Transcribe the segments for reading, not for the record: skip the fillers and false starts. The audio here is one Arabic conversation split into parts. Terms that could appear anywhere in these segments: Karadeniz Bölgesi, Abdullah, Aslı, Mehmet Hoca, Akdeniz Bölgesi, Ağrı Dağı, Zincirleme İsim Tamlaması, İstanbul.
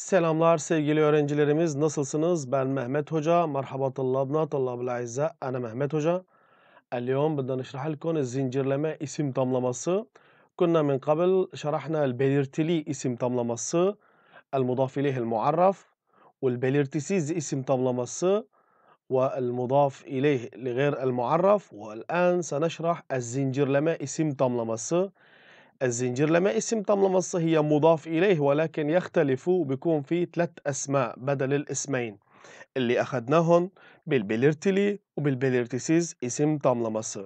Selamlar sevgili öğrencilerimiz, nasılsınız? Ben Mehmet Hoca. Merhaba Tullabına, Tullabı Azza. Ana Mehmet Hoca. اليوم بدنا نشرح لكم الزنجرلمة isim tamlaması. كنا من قبل شرحنا البليرتلي isim tamlaması, المضاف إليه المعرف, والبليرتسيز isim tamlaması, والمضاف إليه لغير المعرف. والآن سنشرح الزنجرلمة isim tamlaması. الزنجرلمة اسم تملمص هي مضاف إليه ولكن يختلف بيكون في ثلاث أسماء بدل الاسمين اللي أخذناهم بالبليرتلي وبالبليرتسيز اسم تملمص.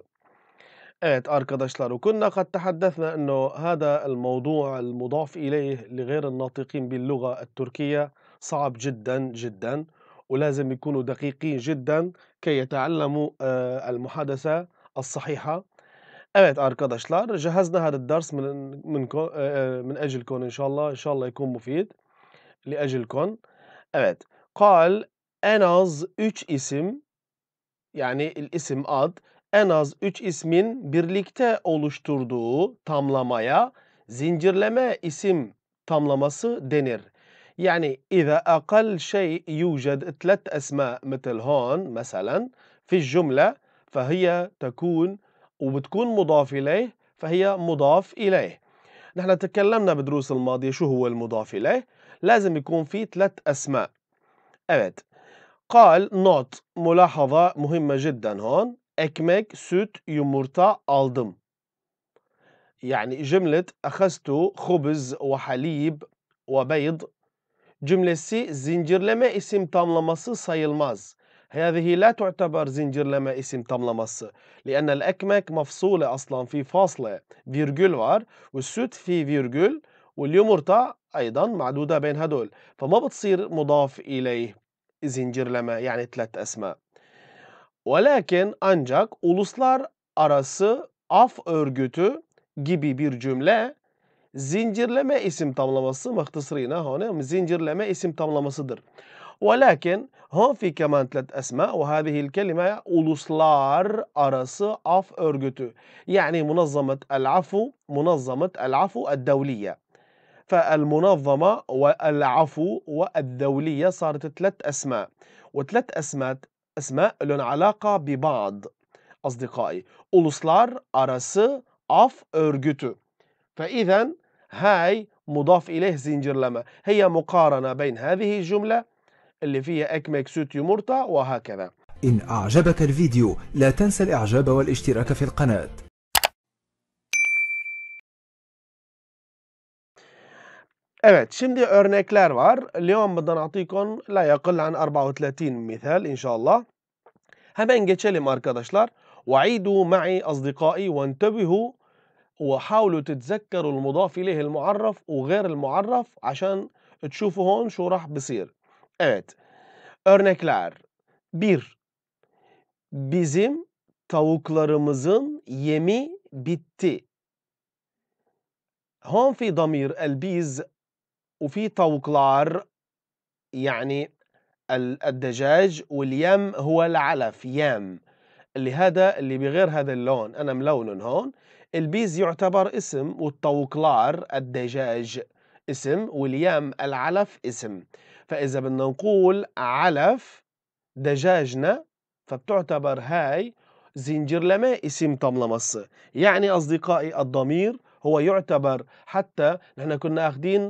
Evet arkadaşlar, وكنا قد تحدثنا أنه هذا الموضوع المضاف إليه لغير الناطقين باللغة التركية صعب جدا جدا، ولازم يكونوا دقيقين جدا كي يتعلموا المحادثة الصحيحة. Evet arkadaşlar, جهزنا هذا الدرس من أجلكم إن شاء الله، إن شاء الله يكون مفيد لأجلكم. Evet, قال en az 3 isim, yani isim ad, en az 3 ismin birlikte oluşturduğu tamlamaya zincirleme isim tamlaması denir. يعني إذا أقل شيء يوجد 3 أسماء مثل هون مثلا في الجملة فهي تكون وبتكون مضاف إليه، فهي مضاف إليه. نحن تكلمنا بدروس الماضية شو هو المضاف إليه، لازم يكون في 3 أسماء. Evet. قال not, ملاحظة مهمة جدا هون. Ekmek, süt, yumurta aldım. يعني جملة أخذت خبز وحليب وبيض جملesi zincirleme isim tamlaması sayılmaz. هذه لا تعتبر زنجرلمة اسم تملمص لأن الأكمك مفصولة أصلا، في فاصلة فيرجول وار، والسوت في فيرجول، واليومورتا أيضا معدودة بين هدول، فما بتصير مضاف إليه زنجرلمة، يعني 3 أسماء. ولكن ancak uluslar arası af örgütü gibi bir cümle zincirleme isim tamlaması مختصرينها هون زنجرلمة اسم tamlamasıdır. ولكن هون في كمان 3 أسماء وهذه الكلمة uluslar arası af örgütü، يعني منظمة العفو، منظمة العفو الدولية. فالمنظمة والعفو والدولية صارت 3 أسماء، وثلاث أسماء لهم علاقة ببعض أصدقائي. uluslar arası af örgütü. فإذا هاي مضاف إليه زنجرلمة، هي مقارنة بين هذه الجملة اللي فيها أكمك سوت يمرطة وهكذا. إن أعجبك الفيديو لا تنسى الإعجاب والاشتراك في القناة. Evet, şimdi örnekler var. اليوم بدنا نعطيكم لا يقل عن 34 مثال إن شاء الله. Hemen geçelim arkadaşlar. وعيدوا معي أصدقائي وانتبهوا وحاولوا تتذكروا المضاف إليه المعرف وغير المعرف عشان تشوفوا هون شو راح بصير. Evet. Örnekler. 1. Bizim tavuklarımızın yemi bitti. هون في ضمير البيز وفي tavuklar, يعني الدجاج، واليم هو العلف، يم اللي هذا اللي بغير هذا اللون، أنا ملونن هون. البيز يعتبر اسم، والtavuklar الدجاج اسم، واليم العلف اسم. فإذا بدنا نقول علف دجاجنا فبتعتبر هاي زنجرلمة اسم تملمص. يعني أصدقائي الضمير هو يعتبر، حتى نحن كنا أخذين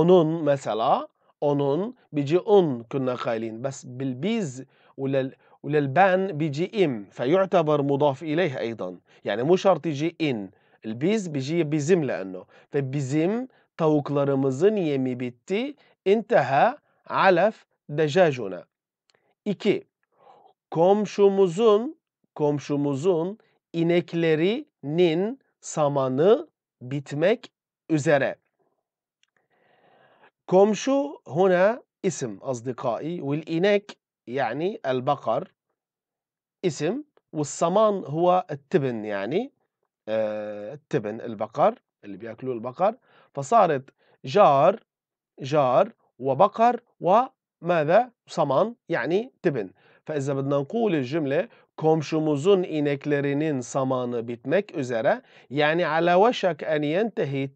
أنون مثلا، أنون بيجي أن كنا قايلين، بس بالبيز وللبان بيجي إم، فيعتبر مضاف إليه أيضا. يعني مو شرط يجي إن، البيز بيجي بزم لأنه، فبزم tavuklarımızın yemi bitti. İnteha alaf dejajuna. 2. Komşumuzun ineklerinin samanı bitmek üzere. Komşu huna isim asdikai, vel inek yani el bakar isim, ve saman huwa tibn, yani tibn el bakar اللي بياكلوه البقر. فصارت جار وبقر وماذا؟ صمان، يعني تبن. فإذا بدنا نقول الجملة komşumuzun ineklerinin samanı bitmek üzere، يعني على وشك أن ينتهي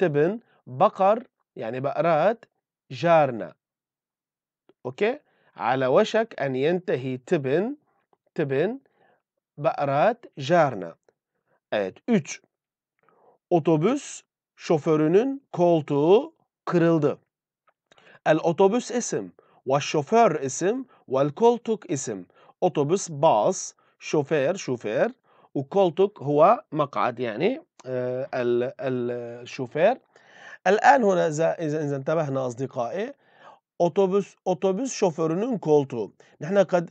تبن بقر يعني بقرات جارنا. أوكي؟ على وشك أن ينتهي تبن بقرات جارنا. Evet. 3. Otobüs şoförünün koltuğu kırıldı. El otobüs isim, ve şoför isim, ve koltuk isim. Otobüs bas, şoför, ve koltuk huwa makad yani الشوفير. الآن هنا إذا انتبهنا أصدقائي أوتوبوس شوفيرنون كولتو. نحن قد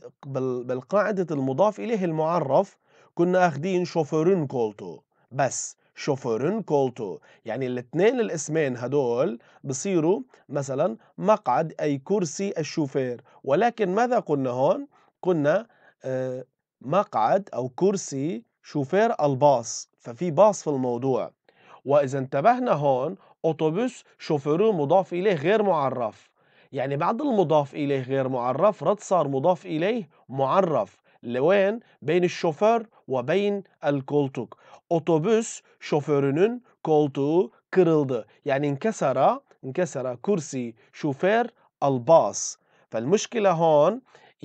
بالقاعدة المضاف إليه المعرف كنا أخدين شوفيرن كولتو بس شوفيرن كولتو يعني الاثنين الاسمين هدول بصيروا مثلا مقعد أي كرسي الشوفير. ولكن ماذا قلنا هون؟ قلنا مقعد أو كرسي شوفير الباص، ففي باص في الموضوع. وإذا انتبهنا هون أوتوبوس شوفيرو مضاف إليه غير معرف، يعني بعد المضاف إليه غير معرف رد صار مضاف إليه معرف. لوين؟ بين الشوفير وبين الكولتوك. أوتوبوس شوفيرونun koltuğu kırıldı، يعني انكسر كرسي شوفير الباص. فالمشكلة هون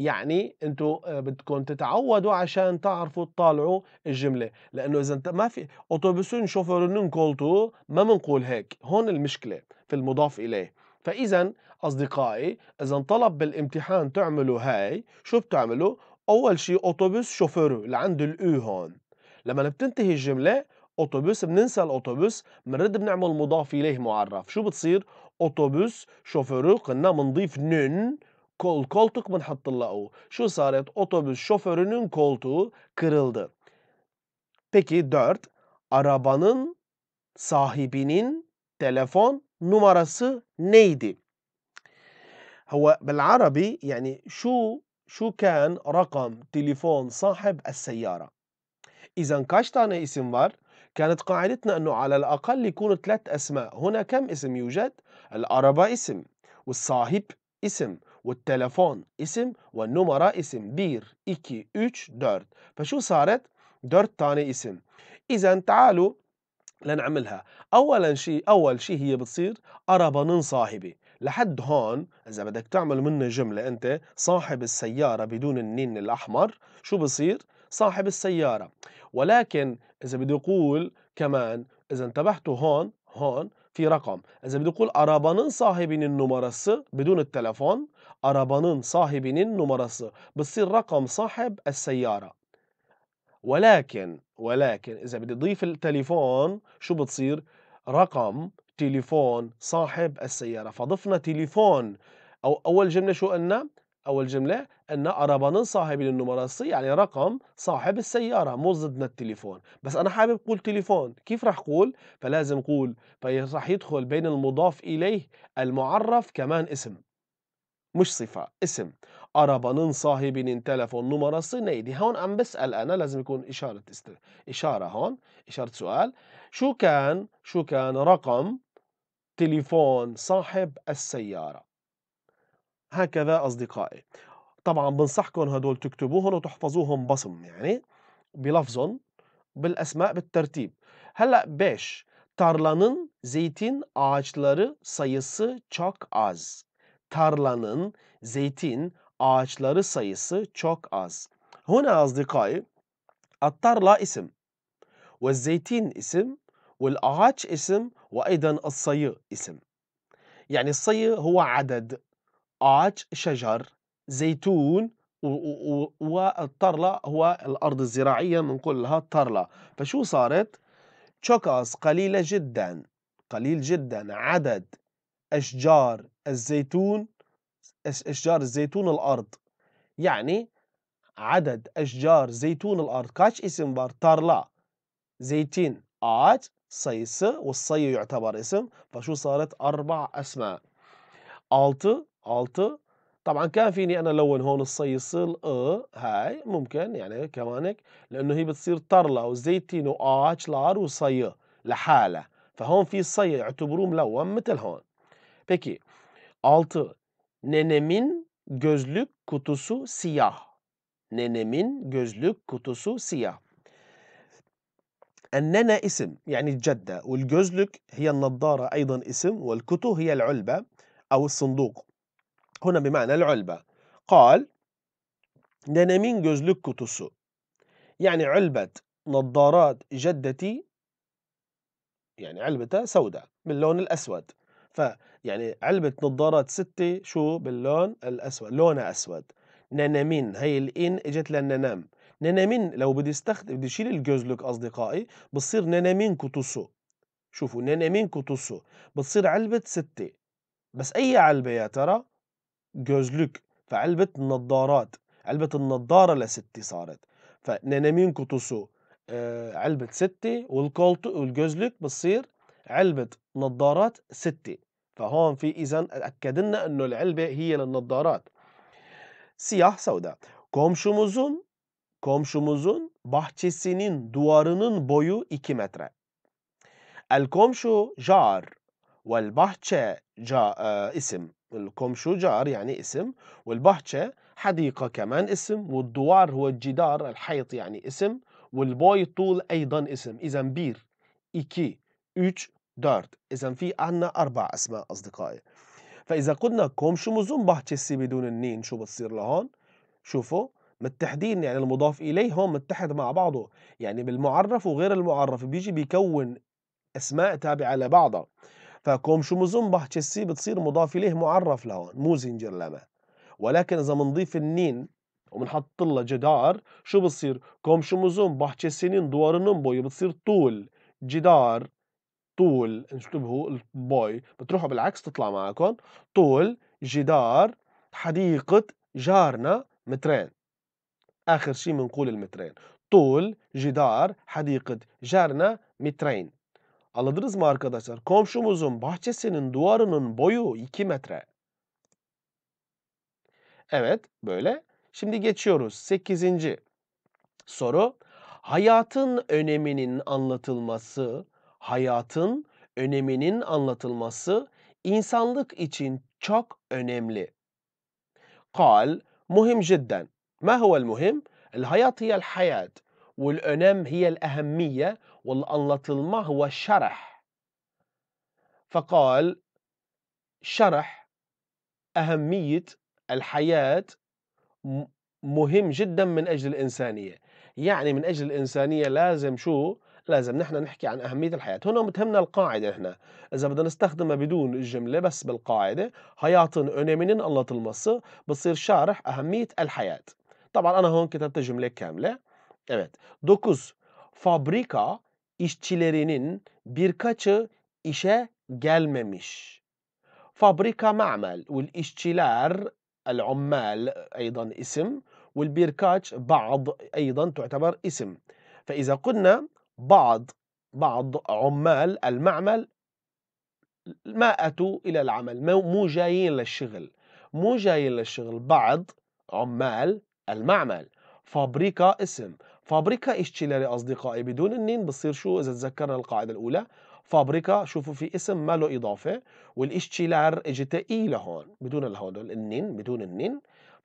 يعني انتوا بدكم تتعودوا عشان تعرفوا تطالعوا الجمله، لانه اذا ما في اوتوبوسون شوفيرونون كولتو ما بنقول هيك، هون المشكله في المضاف اليه. فاذا اصدقائي اذا انطلب بالامتحان تعملوا هاي، شو بتعملوا؟ اول شيء اوتوبوس شوفيرو لعنده الاو هون، لما بتنتهي الجمله اوتوبوس بننسى الاوتوبوس بنرد بنعمل مضاف اليه معرف، شو بتصير؟ اوتوبوس شوفيرو قلنا بنضيف نون koltuk بنحط لها. Şu saret otobüs şoförünün koltuğu kırıldı. Peki 4. Arabanın sahibinin telefon numarası neydi? هو بالعربي يعني شو كان رقم تليفون صاحب السيارة. إذا kaç tane isim var? كانت قاعدتنا أنه على الأقل يكون 3 أسماء. هنا كم اسم يوجد؟ العربة اسم، والصاحب اسم، والتلفون اسم، والنمرة اسم. 1, 2, 3, 4. فشو صارت؟ 4 تاني اسم. إذا تعالوا لنعملها. أول شيء هي بتصير أربانن صاحبي. لحد هون إذا بدك تعمل منه جملة أنت صاحب السيارة بدون النين الأحمر شو بصير؟ صاحب السيارة. ولكن إذا بدي أقول كمان إذا انتبهتوا هون في رقم. إذا بدي أقول arabanın sahibinin numarası بدون التلفون، arabanın sahibinin numarası بتصير رقم صاحب السيارة. ولكن إذا بدي أضيف التليفون شو بتصير؟ رقم تليفون صاحب السيارة. فضفنا تليفون. أو أول جملة شو قلنا؟ أول جملة أن arabanın sahibinin numarası يعني رقم صاحب السيارة، مو ضدنا التليفون. بس أنا حابب أقول تليفون، كيف رح أقول؟ فلازم أقول رح يدخل بين المضاف إليه المعرف كمان اسم، مش صفة، اسم. arabanın sahibinin telefon numarası neydi؟ هون عم بسأل أنا، لازم يكون إشارة هون، إشارة سؤال. شو كان رقم تليفون صاحب السيارة؟ هكذا أصدقائي. طبعا بنصحكم هدول تكتبوهم وتحفظوهم بصم يعني بلفظهم بالأسماء بالترتيب. هلأ 5. Tarlanın zeytin ağaçları sayısı çok az. Tarlanın zeytin ağaçları sayısı çok az. هنا أصدقائي الطرلة اسم، والزيتين اسم، والأعاج اسم، وأيضا الصي اسم. يعني الصي هو عدد، أعاج شجر، زيتون، والطرلة هو الأرض الزراعية بنقول لها الطرلة. فشو صارت؟ تشوكاس قليلة جدا، قليل جدا عدد أشجار الزيتون الأرض. يعني عدد أشجار زيتون الأرض. كاش اسم بار طرلة زيتين أعاج صيص، والصي يعتبر اسم. فشو صارت؟ 4 أسماء. 6. طبعا كان فيني انا لون هون الصيصل هاي ممكن يعني كمانك، لانه هي بتصير طرله وزيتين واعشلار وصي لحاله، فهون في صي يعتبروه ملون مثل هون. Peki 6. Nenemin gözlük kutusu siyah. Nenemin gözlük kutusu siyah. أننا اسم يعني الجدة، والجزلك هي النظارة أيضا اسم، والكتو هي العلبة أو الصندوق، هنا بمعنى العلبة. قال nenemin gözlük kutusu. Yani علبة نظارات جدتي، يعني علبتها سوداء باللون الأسود، فيعني علبة نظارات ستي شو باللون الأسود، لونها أسود. nenemin هي الإن إجت للننام. nenemin لو بدي أشيل الجزلك أصدقائي بتصير nenemin kutusu. شوفوا nenemin kutusu بتصير علبة ستي، بس أي علبة يا ترى؟ جزلك، فعلبة نظارات، علبة النظارة لستي صارت، فnenemin kutusu علبة ستة، والجزلك بتصير علبة نظارات ستة، فهون في إذن أكد لنا إنه العلبة هي للنظارات. Siyah سوداء. Komşumuzun bahçesinin duvarının boyu 2 metre. El komşu jar vel bahçe isim. الكومشو جار يعني اسم، والبحشة حديقة كمان اسم، والدوار هو الجدار الحيط يعني اسم، والبوي طول أيضا اسم. إذا بير 2 3 4، إذا في عنا 4 أسماء أصدقائي. فإذا قلنا كومشوموزون بحشسي بدون النين شو بتصير لهون؟ شوفوا متحدين، يعني المضاف إليه هون متحد مع بعضه، يعني بالمعرف وغير المعرف بيجي بيكون أسماء تابعة لبعضها. فكومشوموزون بحشسي بتصير مضاف إليه معرف لهون، مو زنجرلمة. ولكن إذا بنضيف النين وبنحط لها جدار شو بتصير؟ كومشوموزون بحشسينين دوارنن بوي، بتصير طول جدار، طول انتبهوا البوي بتروحوا بالعكس تطلع معكم، طول جدار حديقة جارنا مترين. آخر شيء بنقول المترين، طول جدار حديقة جارنا مترين. Anladınız mı arkadaşlar? Komşumuzun bahçesinin duvarının boyu 2 metre. Evet, böyle. Şimdi geçiyoruz 8. soru. Hayatın öneminin anlatılması insanlık için çok önemli. Kal muhim cidden. Ma huvel muhim? El hayat hiyel hayat. والأنام هي الأهمية والأنلطلمة هو الشرح. فقال شرح أهمية الحياة مهم جدا من أجل الإنسانية، يعني من أجل الإنسانية لازم شو؟ لازم نحن نحكي عن أهمية الحياة. هنا متهمنا القاعدة، إحنا إذا بدنا نستخدمها بدون الجملة بس بالقاعدة، hayatın öneminin anlatılması بصير شارح أهمية الحياة. طبعا أنا هون كتبت جملة كاملة. Evet. 9. Fabrika işçilerinin birkaçı işe gelmemiş. Fabrika ma'mal. Vel işçiler el-ummal aydan isim. Vel birkaç ba'd aydan tu'tabar isim. فإذا قلنا بعض عمال المعمل ما أتوا إلى العمل، مو جايين للشغل، بعض عمال المعمل. فابريكا اسم. فابريكا إشتلاري أصدقائي بدون النين بصير شو؟ إذا تذكرنا القاعدة الأولى، فابريكا شوفوا في اسم ما له إضافة، والإشتلار إجت إي لهون بدون الهون النين، بدون النين.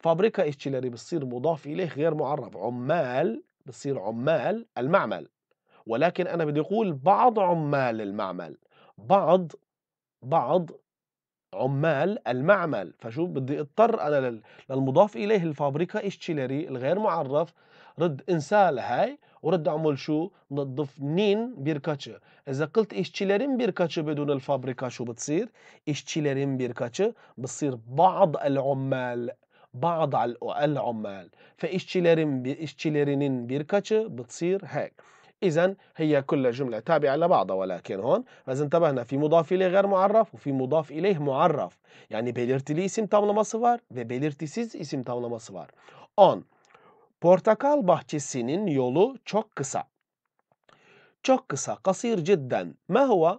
فابريكا إشتلاري بصير مضاف إليه غير معرف، عمال بصير عمال المعمل. ولكن أنا بدي أقول بعض عمال المعمل، بعض عمال المعمل، فشو بدي اضطر أنا للمضاف إليه الفابريكا إشتيلاري الغير معرف رد إنساه لهاي، ورد أعمل شو؟ نضف نين بيركاتشي. إذا قلت إشتيلارين بيركاتشي بدون الفابريكا شو بتصير؟ إشتيلارين بيركاتشي بتصير بعض العمال، فإشتيلارين بيركاتشي بتصير هيك. إذن هي كل جملة تابعة لبعضها، ولكن هون إذا انتبهنا في مضاف إليه غير معرف وفي مضاف إليه معرف، يعني belirtili isim tamlaması var ve belirtisiz isim tamlaması var. 10. Portakal bahçesinin yolu çok kısa. Çok kısa قصير جدا. ما هو؟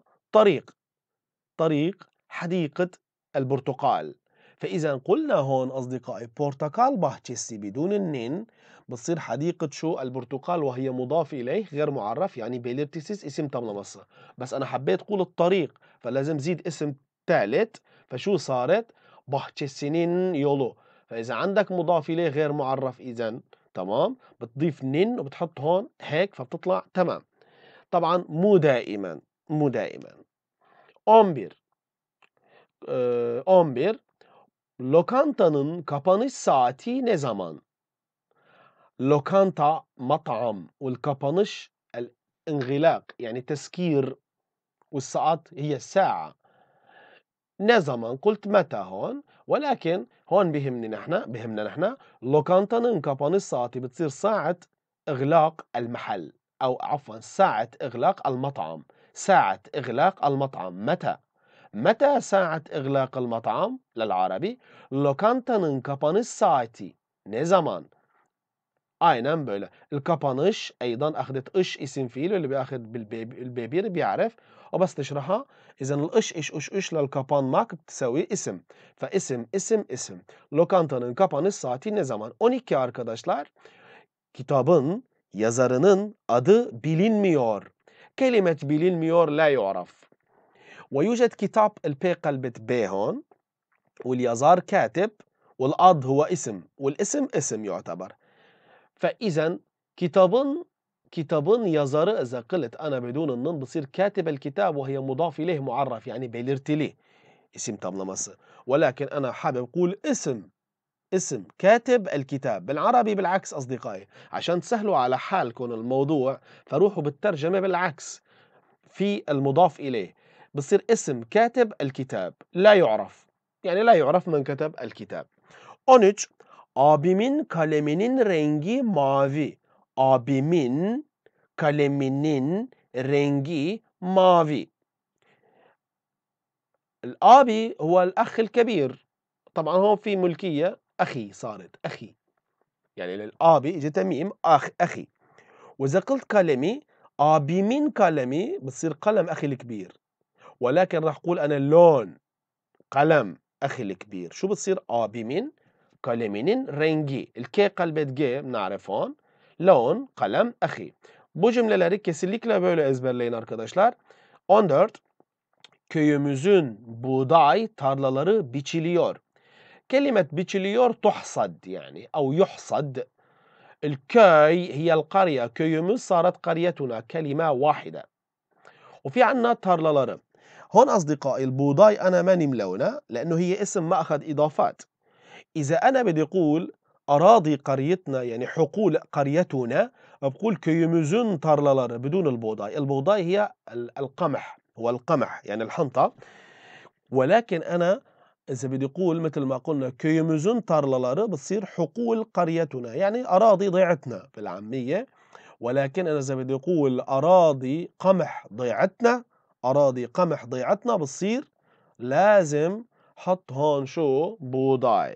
طريق حديقة البرتقال. فإذا قلنا هون أصدقائي portakal bahçesi بدون النين بتصير حديقة شو؟ البرتقال، وهي مضاف إليه غير معرف، يعني belirtisiz isim tamlaması. بس أنا حبيت أقول الطريق فلازم زيد اسم ثالث، فشو صارت؟ bahçesinin yolu. فإذا عندك مضاف إليه غير معرف إذا تمام بتضيف نين وبتحط هون هيك فبتطلع تمام. طبعا مو دائما، مو دائما. 11 11 lokantanın kapanış saati ne zaman? Lokanta مطعم والkapanış الانغلاق يعني تسكير والساعات هي الساعة. ne zaman قلت متى هون، ولكن هون بهمنا نحن لوكانتانın kapanış saati بتصير ساعة إغلاق المحل، أو عفوا ساعة إغلاق المطعم. ساعة إغلاق المطعم متى؟ متى ساعة إغلاق المطعم للعربي؟ لوكانتانın kapanış saati ne zaman؟ aynen böyle. الكابانش أيضا أخذت إش اسم فيل، واللي بياخد بالبيبير بيعرف، وبس تشرحها. إذا الإش إش إش إش للكابان ماك بتساوي اسم، فاسم اسم اسم. Lokantanın kapanış saati ne zaman? 12 arkadaşlar. Kitabın yazarının adı bilinmiyor. Kelime bilinmiyor لا يعرف. ويوجد كتاب البي قلبت بي هون، واليازار كاتب، والأض هو اسم، والاسم اسم يعتبر. فإذا kitabın yazarı إذا قلت أنا بدون النون بصير كاتب الكتاب وهي مضاف إليه معرف يعني belirtili isim tamlaması. ولكن أنا حابب أقول اسم كاتب الكتاب بالعربي بالعكس أصدقائي، عشان تسهلوا على حالكم الموضوع فروحوا بالترجمة بالعكس في المضاف إليه بصير اسم كاتب الكتاب لا يعرف، يعني لا يعرف من كتب الكتاب. 13 abimin kaleminin rengi mavi. Abimin kaleminin rengi mavi. الأبي هو الأخ الكبير. طبعا هون في ملكية أخي، صارت أخي يعني للأبي إجا تميم أخ أخي. وإذا قلت كلمي أبيمين كلمي بتصير قلم أخي الكبير، ولكن راح أقول أنا لون قلم أخي الكبير. شو بتصير؟ أبيمين kaleminin rengi. K kalbet G bnarif on. Lon kalem ahi. Bu cümleleri kesinlikle böyle ezberleyin arkadaşlar. 14 köyümüzün buğday tarlaları biçiliyor. Kelimet biçiliyor tuhsad yani. Au yuhsad. Köy hiyel karya. Köyümüz sarat karyetuna. Kelime vahide. وفي عنا tarlaları. هون أصدقائي البوضاي أنا ماني ملونة لأنه هي اسم ما أخذ إضافات. إذا أنا بدي أقول أراضي قريتنا يعني حقول قريتنا بقول كيومزون تارلالر بدون البوضاي. البوضاي هي القمح، هو القمح يعني الحنطة. ولكن أنا إذا بدي أقول مثل ما قلنا كيومزون تارلالر بتصير حقول قريتنا يعني أراضي ضيعتنا بالعامية. ولكن أنا إذا بدي أقول أراضي قمح ضيعتنا، أراضي قمح ضيعتنا بتصير لازم حط هون شو؟ بوضاي.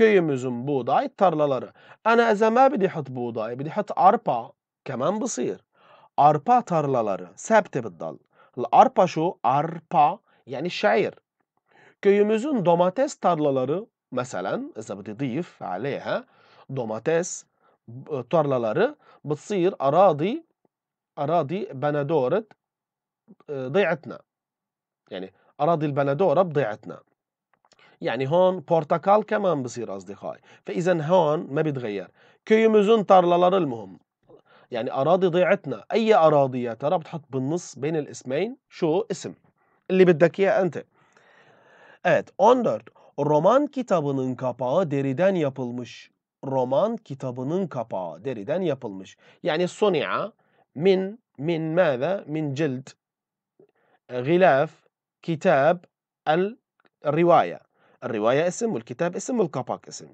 كيومزون بوضاي تارلالر. أنا إذا ما بدي حط بوضاي بدي حط أربا كمان بصير. أربا تارلالر ثابتة بتضل. الأربا شو؟ أربا يعني الشعير. كيومزون دوماتيس تارلالر مثلا إذا بدي أضيف عليها دوماتيس تارلالر بتصير أراضي بندورة ضيعتنا. يعني أراضي البندورة بضيعتنا. يعني هون بورتقال كمان بصير أصدقائي. فإذا هون ما بيتغير كيومزون تارلالر المهم يعني أراضي ضيعتنا. أي أراضي يا ترى؟ بتحط بالنص بين الاسمين شو؟ اسم اللي بدك إياه أنت. Evet 14 roman kitabının kapağı deriden yapılmış. Roman kitabının kapağı deriden yapılmış. يعني صنع من ماذا؟ من جلد غلاف كتاب الرواية. الرواية اسم والكتاب اسم والkapak اسم.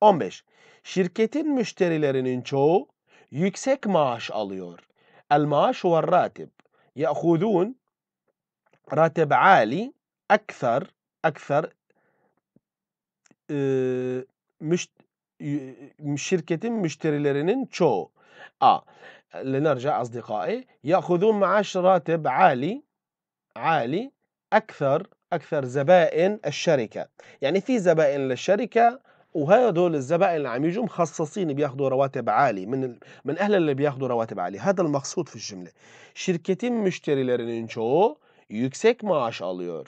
15 şirketin müşterilerinin çoğu yüksek maaş alıyor. El maaş huve ratib. Ya'khudun ratib ali akthar şirketin müşterilerinin çoğu. لنرجع أصدقائي يأخذون معاش راتب عالي أكثر زبائن الشركة. يعني في زبائن للشركة وهذول الزبائن اللي عم يجوا مخصصين بياخذوا رواتب عالي من أهل اللي بياخذوا رواتب عالي. هذا المقصود في الجملة. شركتين müşterilerinin çoğu yüksek maaş alıyor.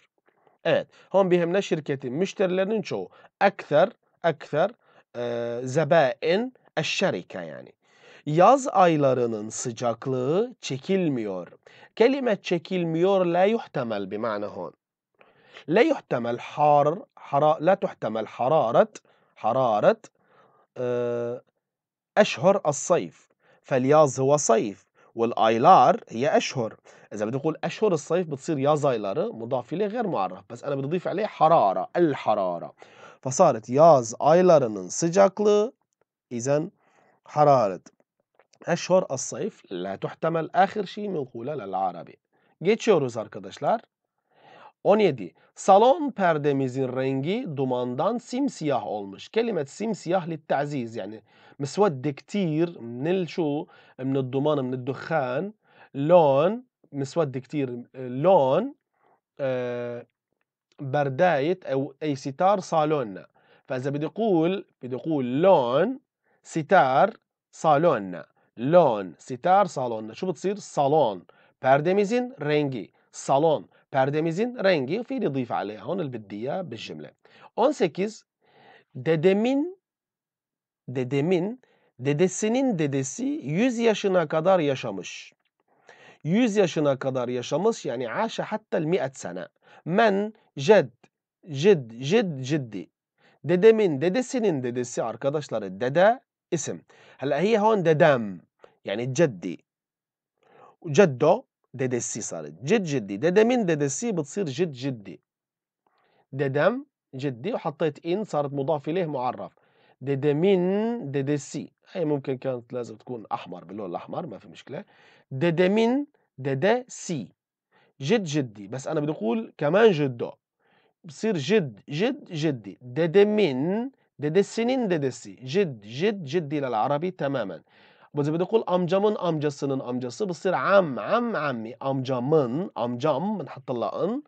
Evet. هون بيهمنا şirketin müşterilerinin çoğu أكثر زبائن الشركة يعني. Yaz aylarının sıcaklığı çekilmiyor. Kelime çekilmiyor la yuhtemel bima'na hon. La yuhtemel hararet أشهر الصيف، فالياز هو صيف والايلار هي اشهر. اذا بدي اقول اشهر الصيف بتصير يا زايلار مضاف اليه غير معرف، بس انا بدي اضيف عليه حراره، الحراره، فصارت ياز aylarının sıcaklığı اذا حراره اشهر الصيف لا تحتمل. اخر شيء منقوله للعربي. Geçiyoruz arkadaşlar. 17. Salon perdemizin rengi dumandan simsiyah olmuş. Kelimet simsiyah littaziz yani مسود كتير من الشو من الضمان من الدخان. لون مسود كتير، لون برداية أو أي ستار صالوننا. فإذا بدي أقول لون ستار صالوننا، لون ستار صالوننا، شو بتصير؟ صالون بردميزين رنجي، صالون perdemizin rengi fiil idif aleyha hon el biddiye bil cümle. 18. Dedemin dedesinin dedesi 100 yaşına kadar yaşamış. 100 yaşına kadar yaşamış yani aşa hatta 100 sene. Men ciddi. Dedemin dedesinin dedesi arkadaşları dede isim. Hala hiye hon dedem yani ciddi. Ceddo dedesi sarı. Ciddi. Dedemin dedesi bıtsir ciddi. Dedem ciddi. Hattıt in sarıt mudaf ileh muarraf. Dedemin dedesi. Ay mümkün kanat lazım tkun ahmar. Bilol ahmar. Ma fi müşkile. Dedemin dedesi. Ciddi. Bas ana bidikul keman ciddo. Bıtsir ciddi. Dedemin dedesinin dedesi. Ciddi lel arabi tamamen. Bize bidikul amcamın amcasının amcası bıtsir ammi. Amcamın amcam hattallahın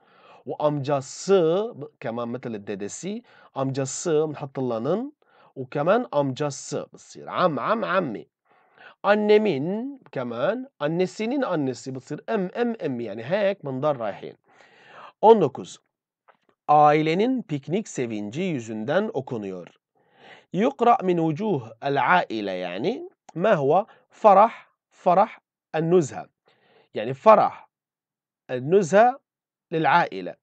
ve amcası keman metel dedesi. Amcası hattallahın وكمان amcası بتصير عمي. annemin كمان annesinin annesi بتصير ام yani hek bundan rahihin. 19. Ailenin piknik sevinci yüzünden okunuyor. Yuqra min wujuh al-aile yani ma huwa farah an-nuzha. Yani farah an-nuzha lil-aile.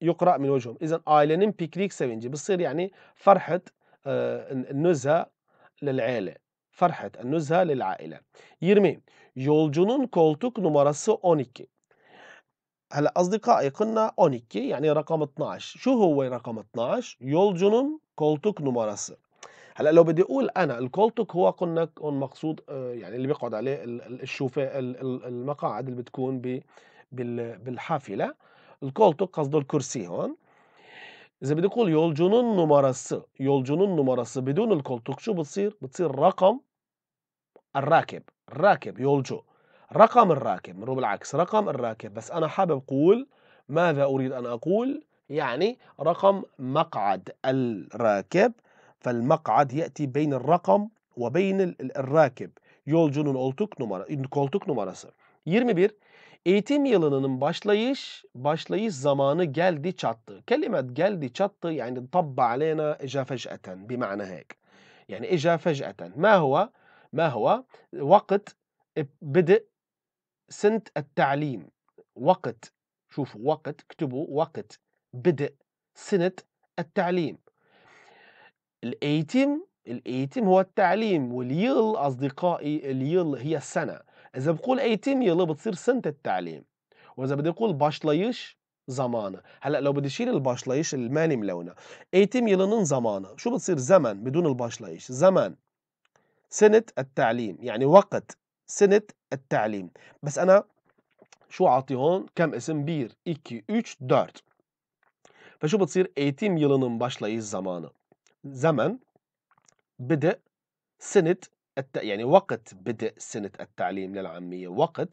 Yuqra min wujuhum. İzen ailenin piknik sevinci بتصير yani farhat النزهة للعائلة. فرحة النزهة للعائلة. 20. Yolcunun koltuk numarası 12. هلا أصدقائي قلنا 12 يعني رقم 12. شو هو رقم 12؟ يولجنون koltuk numarası. هلا لو بدي أقول أنا الكولتوك هو قلنا مقصود يعني اللي بيقعد عليه الشوفة المقاعد اللي بتكون بالحافلة. الكولتوك قصده الكرسي هون. إذا بدي أقول yolcunun numarası بدون الكولتوك شو بتصير رقم الراكب يولجو رقم الراكب مو بالعكس رقم الراكب. بس أنا حابب أقول ماذا أريد أن أقول يعني رقم مقعد الراكب، فالمقعد يأتي بين الرقم وبين الراكب. Yolcunun koltuk numarası. 21. Eğitim yılının başlayış zamanı geldi çattı. Kelimet geldi çattı yani tabba aleyna eca fec'eten bima'na hek. Yani eca fec'eten. Ma huwa vakit bidi sent et-ta'lim. Vakit. Şufu vakit. Kütübu vakit. Bidi sent et-ta'lim. El-eğitim huwa et-ta'lim. Ve yıl azdikai el-yıl hiye sene. إذا بقول أيتم يلا بتصير سنة التعليم، وإذا بدي أقول باشلايش زمانه. هلا لو بدي أشيل الباشلايش الماني ملونه، أيتم يلنن زمانه، شو بتصير زمن بدون الباشلايش؟ زمن سنة التعليم، يعني وقت سنة التعليم. بس أنا شو عاطي هون كم اسم بير؟ 2 3 4. فشو بتصير أيتم يلنن باشلايش زمانه؟ زمن بدأ سنة يعني وقت بدء سنة التعليم للعامية. وقت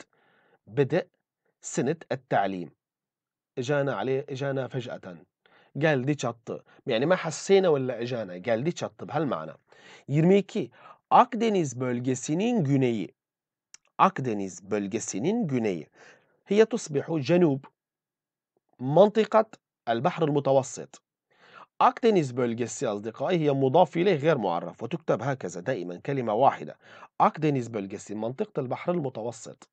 بدء سنة التعليم. إجانا فجأة. قال دي شط. يعني ما حسينا ولا إجانا. قال دي شط بهالمعنى. 22. Akdeniz bölgesinin güneyi. هي تصبح جنوب منطقة البحر المتوسط. Akdeniz بölgesi أصدقائي هي مضاف إليه غير معرف وتكتب هكذا دائما كلمة واحدة. أكدنز بلجسي منطقة البحر المتوسط،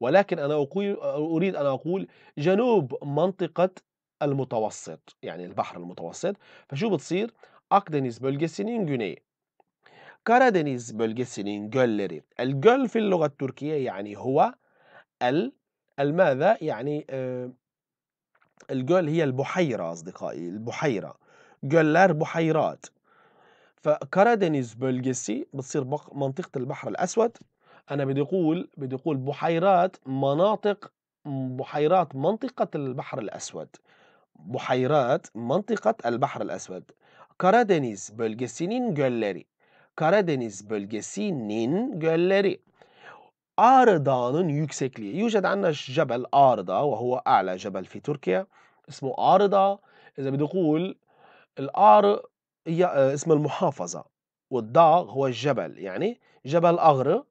ولكن أنا أريد أن أقول جنوب منطقة المتوسط يعني البحر المتوسط. فشو بتصير؟ أكدنز بلجسينين جنيه. كاردنز بلجسينين جلري. الجل في اللغة التركية يعني هو الماذا؟ يعني الجل هي البحيرة أصدقائي، البحيرة. göller بحيرات. فكاردنيز bölgesi بتصير منطقة البحر الأسود. أنا بدي أقول بحيرات منطقة البحر الأسود. بحيرات منطقة البحر الأسود. كاردنيز bölgesinin gölleri. Karadeniz bölgesinin gölleri. Ağrı Dağı'nın yüksekliği. Yujad عندنا جبل Ağrı Dağı وهو أعلى جبل في تركيا. اسمه Ağrı Dağı. إذا بدي أقول الأعر هي اسم المحافظة والداغ هو الجبل يعني جبل أغر،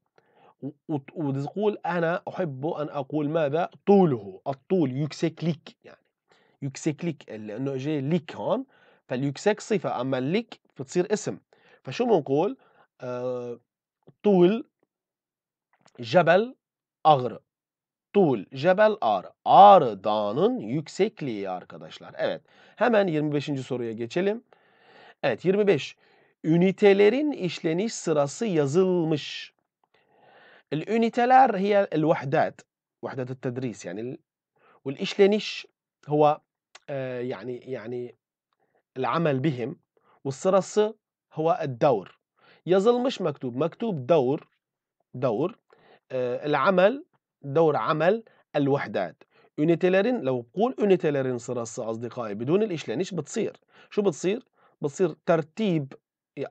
وتقول أنا أحب أن أقول ماذا؟ طوله. الطول يكسكليك يعني يكسكليك لأنه جاي ليك هون، فاليكسك صفة أما الليك بتصير اسم. فشو بنقول؟ طول جبل أغر. Tuğul, Jebel Ağrı. Ağrı Dağı'nın yüksekliği arkadaşlar. Evet. Hemen 25. soruya geçelim. Evet 25. Ünitelerin işleniş sırası yazılmış. Üniteler hiye el-vahdat. Vahdat-ı tedris yani. Vel-işleniş huve yani el-amel bihim. Ve-sırası huve el-davr. Yazılmış mektub. Mektub davr. Davr. El-amel دور عمل الوحدات. Ünitelerin لو بقول ünitelerin sırası أصدقائي بدون الإشلانيش بتصير. شو بتصير؟ بتصير ترتيب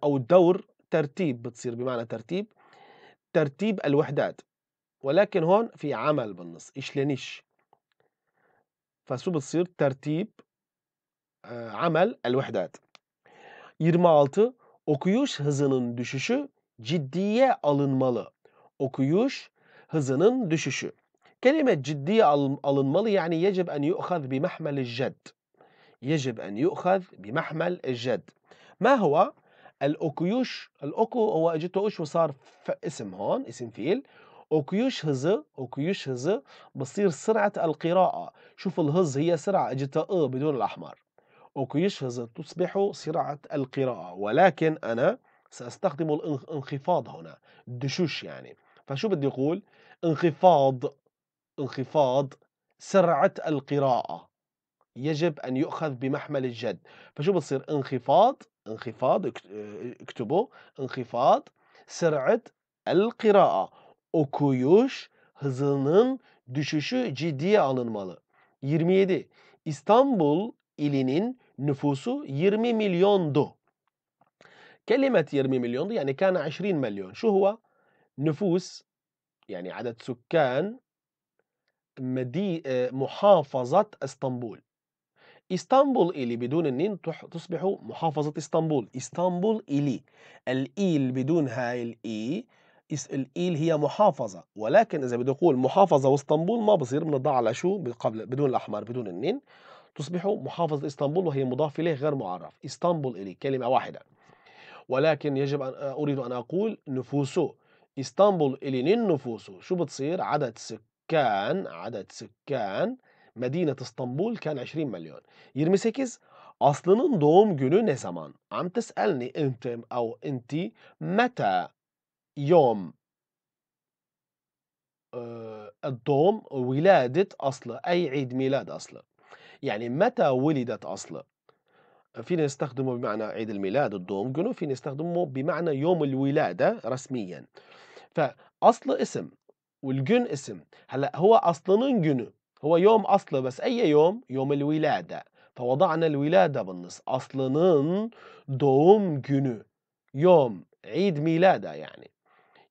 أو دور ترتيب بتصير بمعنى ترتيب الوحدات. ولكن هون في عمل بالنص إشلانيش. فشو بتصير؟ ترتيب عمل الوحدات. 26 okuyuş hızının düşüşü ciddiye alınmalı. Okuyuş hızının düşüşü. Kelime ciddiye alınmalı yani yecib en yu'khaz bi mahmel jedd. Yecib en yu'khaz bi mahmel jedd. Ma huwa el-okuyuş? El-oku huwa ejtu'uş ve sar isim hon, isim fiil. Okuyuş hızı basir sır'at el-qira'a. Şuf el-hız hiye sır'a ejtu'u bidun el-ahmar. Okuyuş hızı tusbihu sır'at el-qira'a. Walakin ana sastakhdimu el-inkhifad huna. Düşüş yani. فشو بدي أقول؟ انخفاض سرعة القراءة يجب أن يؤخذ بمحمل الجد. فشو بتصير؟ انخفاض اكتبوا انخفاض سرعة القراءة. okuyuş hızının düşüşü ciddiye alınmalı. 27 İstanbul ilinin nüfusu 20 milyondu. كلمة 20 milyondu يعني كان 20 مليون. شو هو؟ نفوس يعني عدد سكان محافظة اسطنبول. اسطنبول إلي بدون النين تصبح محافظة اسطنبول. اسطنبول إلي. الإيل بدون هاي الإي. الإيل هي محافظة. ولكن إذا بدي أقول محافظة واسطنبول ما بصير بنضع على شو بدون الأحمر بدون النين. تصبح محافظة اسطنبول وهي مضاف إليه غير معرف. اسطنبول إلي كلمة واحدة. ولكن يجب أن أريد أن أقول نفوسه. İstanbul ilinin nüfusu. Şu بتصير عدد سكان مدينة اسطنبول كان 20 مليون. 28 Aslı'nın doğum günü ne zaman? عم تسألني أنت أو أنت متى يوم الدوم ولادة أصل أي عيد ميلاد أصل. يعني متى ولدت أصل؟ فينا نستخدمه بمعنى عيد الميلاد الدوم günü، فينا نستخدمه بمعنى يوم الولادة رسميا. فأصل اسم والجن اسم. هلا هو أصلının günü هو يوم أصله بس أي يوم؟ يوم الولادة. فوضعنا الولادة بالنص. أصلının doğum günü يوم عيد ميلادة يعني.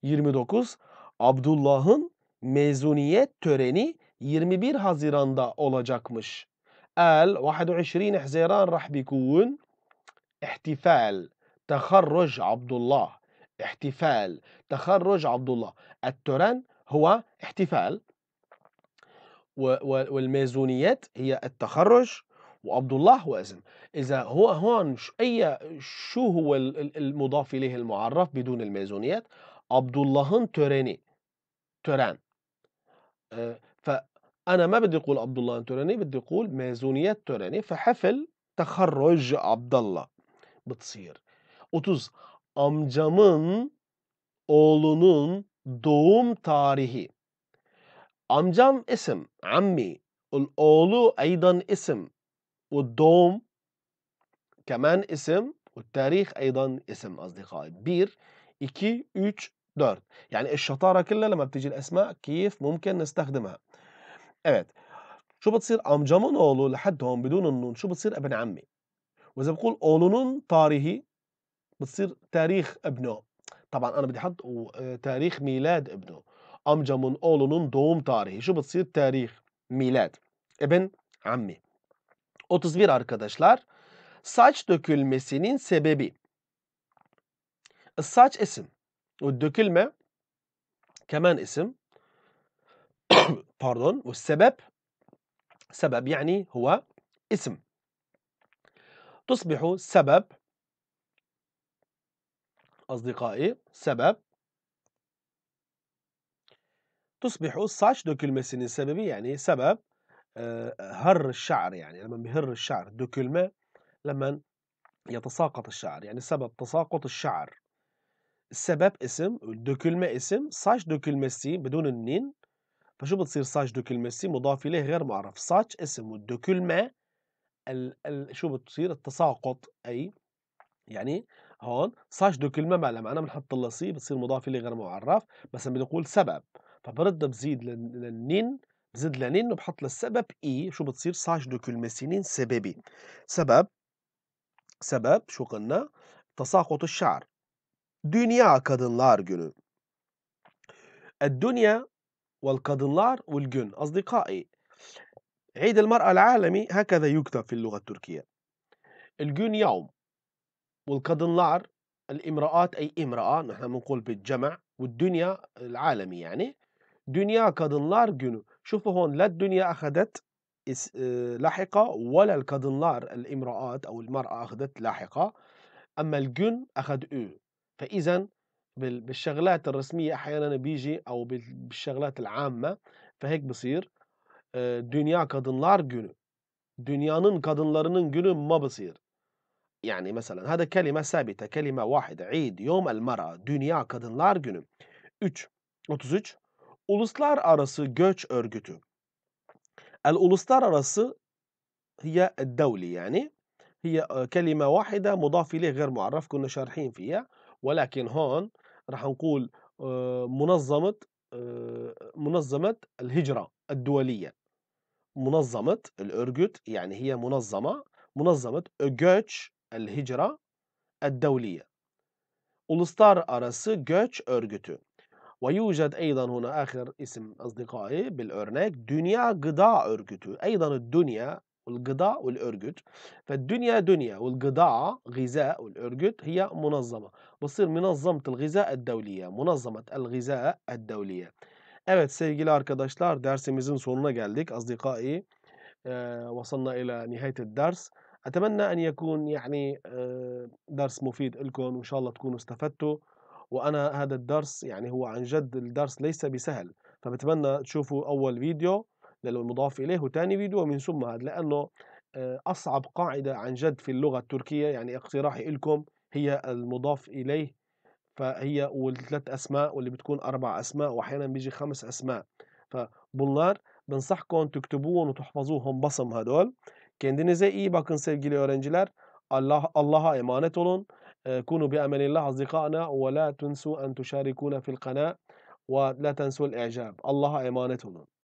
29 Abdullah'ın mezuniyet töreni 21 Haziran'da olacakmış. قال 21 حزيران راح بيكون احتفال تخرج عبد الله. احتفال تخرج عبد الله. الترن هو احتفال والميزونيات هي التخرج وعبد الله واسم. إذا هو هون أي شو هو المضاف إليه المعرف بدون الميزونيات؟ عبد الله'ın töreni. Tören. فأنا ما بدي أقول عبد الله'ın töreni، بدي أقول ميزونيات töreni. فحفل تخرج عبد الله بتصير. 30 amcamın oğlunun doğum tarihi. Amcam isim, ammi. الأولو أيضا اسم والدوم كمان اسم والتاريخ أيضا اسم أصدقائي. بير 2 3 4 يعني الشطارة كلها لما بتيجي الأسماء كيف ممكن نستخدمها. Evet. شو بتصير amcamın oğlu لحد هون بدون النون شو بتصير ابن عمي. وإذا بقول oğlunun tarihi بتصير تاريخ ابنه. طبعا أنا بدي أحط تاريخ ميلاد ابنه. amcamın oğlunun doğum tarihi شو بتصير تاريخ ميلاد ابن عمي. 31 arkadaşlar. Saç dökülmesinin sebebi. Saç isim. Dökülme كمان isim. Pardon. والسبب سبب يعني هو اسم. تصبح سبب أصدقائي سبب. تصبح saç dökülmesinin sebebi yani sebep هر الشعر يعني لما بهر الشعر dökülme لما يتساقط الشعر يعني sebep تساقط الشعر. السبب اسم dökülme اسم saç dökülmesi بدون النين فشو بتصير saç dökülmesi مضاف إليه غير معرف. saç اسم والدökülme شو بتصير التساقط أي يعني هون saç dökülme ما لها معنى بنحط اللصي بتصير مضاف إليه غير معرف. مثلا بدي أقول سبب فبرد بزيد للنين بزيد لنين وبحط للسبب اي شو بتصير saç dökülmesinin sebebi. سبب سبب شو قلنا تساقط الشعر. Dünya kadınlar günü. الدنيا والقدنlar والجن أصدقائي. عيد المرأة العالمي هكذا يكتب في اللغة التركية. الجن يوم والقدنlar الامرأات أي امرأة نحن بنقول بالجمع والدنيا العالمي يعني. Dünya Kadınlar Günü. شوفوا هون لا الدنيا أخذت لاحقة ولا القدنlar الامرأات أو المرأة أخذت لاحقة. أما الجن أخذ أو. فإذا بالشغلات الرسمية أحيانا بيجي أو بالشغلات العامة فهيك بصير Dünya Kadınlar Günü. Dünyanın kadınlarının günü ما بصير. يعني مثلا هذا كلمة ثابتة كلمة واحدة عيد يوم المرأة Dünya Kadınlar Günü. 33 Uluslararası Göç Örgütü. الأuluslararası هي الدولي يعني هي كلمة واحدة مضاف إليه غير معرف كنا شارحين فيها ولكن هون راح نقول منظمة الهجرة الدولية. منظمة الأرجوت يعني هي منظمة göç الهجرة الدولية. Uluslararası Göç Örgütü. ويوجد أيضا هنا آخر اسم أصدقائي بالأرناك دنيا غذاء أرجوتو. أيضا الدنيا والغذاء والأرجوت. فالدنيا دنيا والغذاء غذاء والأرجوت هي منظمة. بصير منظمة الغذاء الدولية. منظمة الغذاء الدولية. Evet sevgili arkadaşlar dersimizin sonuna geldik أصدقائي. وصلنا إلى نهاية الدرس. أتمنى أن يكون يعني درس مفيد لكم وإن شاء الله تكونوا استفدتوا. وأنا هذا الدرس يعني هو عن جد الدرس ليس بسهل فبتمنى تشوفوا أول فيديو للمضاف إليه وثاني فيديو ومن ثم هذا لأنه أصعب قاعدة عن جد في اللغة التركية يعني اقتراحي لكم هي المضاف إليه فهي والثلاث أسماء واللي بتكون 4 أسماء وأحيانا بيجي 5 أسماء فبنlar بنصحكم تكتبوهم وتحفظوهم بصم هدول. Kendinize iyi bakın sevgili öğrenciler. Allah'a emanet olun. كونوا بأمان الله أصدقائنا ولا تنسوا أن تشاركونا في القناة ولا تنسوا الإعجاب. الله أمانتهم.